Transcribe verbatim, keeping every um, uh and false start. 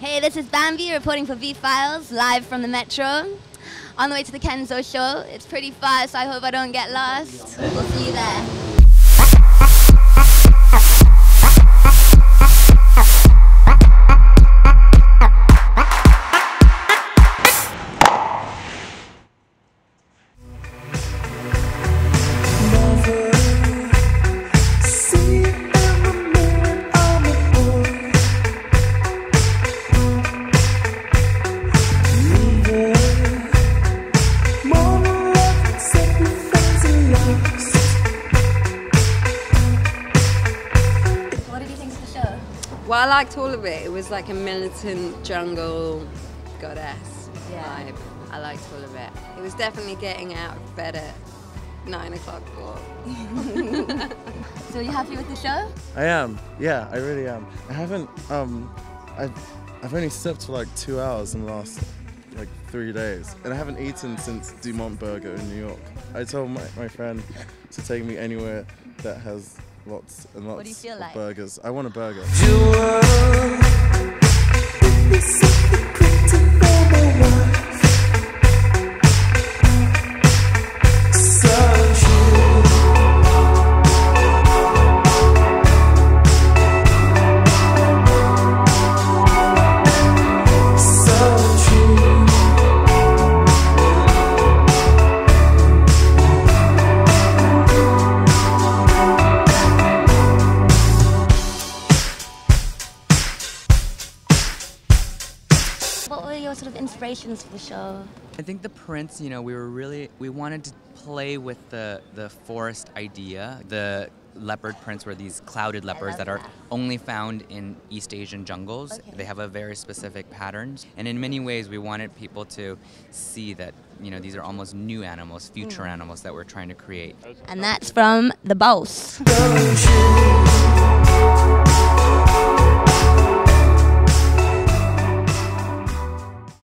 Hey, this is Bambi reporting for V-Files, live from the Metro. On the way to the Kenzo show. It's pretty far, so I hope I don't get lost. We'll see you there. Well, I liked all of it. It was like a militant jungle goddess yeah. vibe. I liked all of it. It was definitely getting out of bed at nine o'clock walk. So are you happy with the show? I am. Yeah, I really am. I haven't, um, I've, I've only slept for like two hours in the last like three days. And I haven't eaten since Dumont Burger in New York. I told my, my friend to take me anywhere that has lots and lots what do you feel of like? burgers. I want a burger. What were your sort of inspirations for the show? I think the prints, you know, we were really, we wanted to play with the, the forest idea. The leopard prints were these clouded leopards that are that. only found in East Asian jungles. Okay. They have a very specific pattern. And in many ways, we wanted people to see that, you know, these are almost new animals, future mm. animals that we're trying to create. And that's from the Boss.